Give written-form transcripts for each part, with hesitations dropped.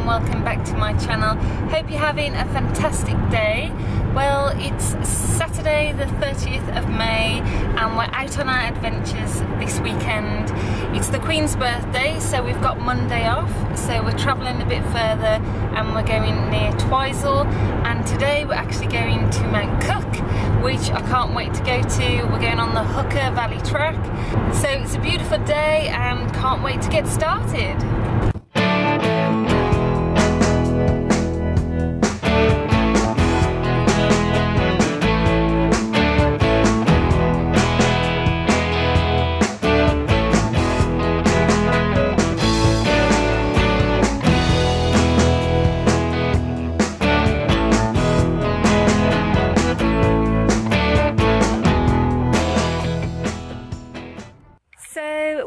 and welcome back to my channel. Hope you're having a fantastic day. Well, it's Saturday the 30th of May and we're out on our adventures this weekend. It's the Queen's birthday, so we've got Monday off, so we're travelling a bit further and we're going near Twizel, and today we're actually going to Mount Cook, which I can't wait to go to. We're going on the Hooker Valley Track, so it's a beautiful day and can't wait to get started.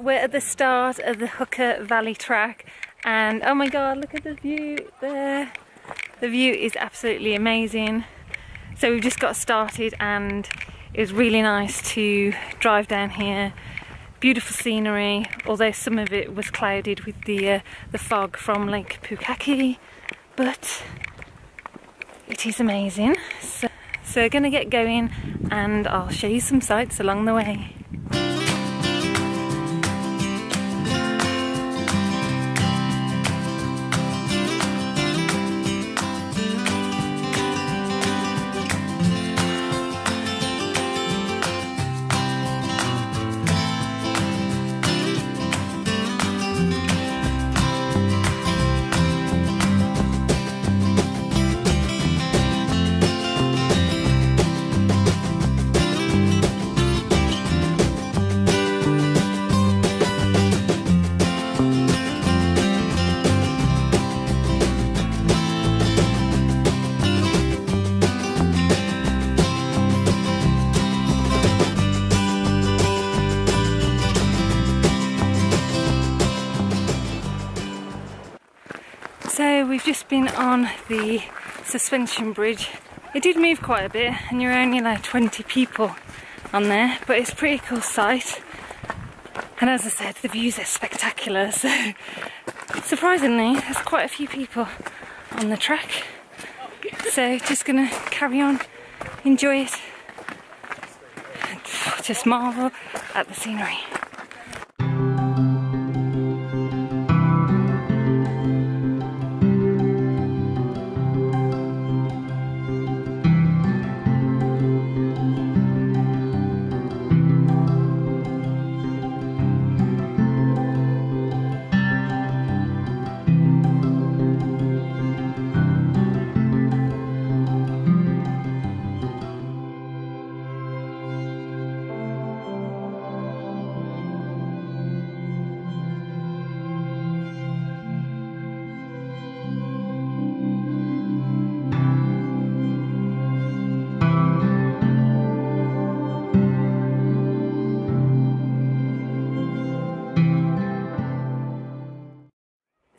We're at the start of the Hooker Valley Track and oh my god, look at the view there. The view is absolutely amazing. So we've just got started and it was really nice to drive down here. Beautiful scenery, although some of it was clouded with the fog from Lake Pukaki, but it is amazing. So we're gonna get going and I'll show you some sights along the way. So we've just been on the suspension bridge. It did move quite a bit and you're only like 20 people on there, but it's a pretty cool sight. And as I said, the views are spectacular, so surprisingly there's quite a few people on the track. So just gonna carry on, enjoy it, and just marvel at the scenery.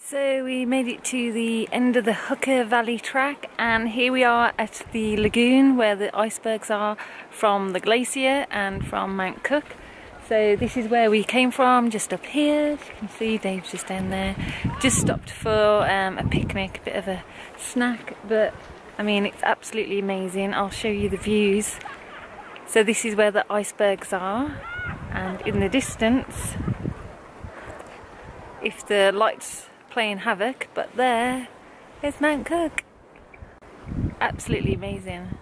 So we made it to the end of the Hooker Valley Track and here we are at the lagoon where the icebergs are from the glacier and from Mount Cook. So this is where we came from, just up here. As you can see, Dave's just down there. Just stopped for a picnic, a bit of a snack, but I mean it's absolutely amazing. I'll show you the views. So this is where the icebergs are, and in the distance, if the lights playing havoc, but there is Mount Cook. Absolutely amazing.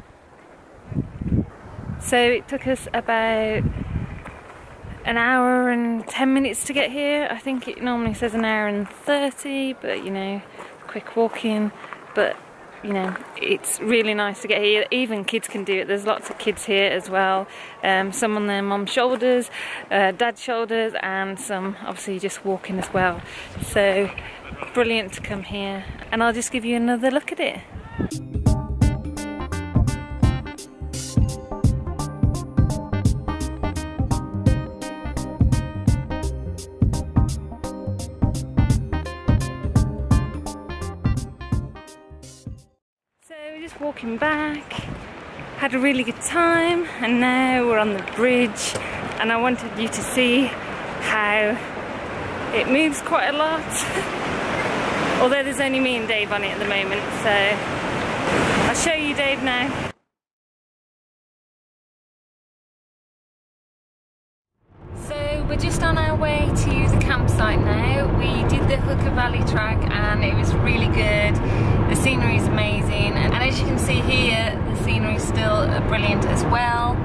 So it took us about an hour and 10 minutes to get here. I think it normally says an hour and 30, but you know, quick walking. But you know, it's really nice to get here. Even kids can do it. There's lots of kids here as well. Some on their mum's shoulders, dad's shoulders, and some obviously just walking as well. So brilliant to come here. And I'll just give you another look at it. Walking back, had a really good time, and now we're on the bridge, and I wanted you to see how it moves quite a lot. Although there's only me and Dave on it at the moment, so I'll show you Dave now. We're just on our way to the campsite now. We did the Hooker Valley Track and it was really good. The scenery is amazing, and as you can see here, the scenery is still brilliant as well.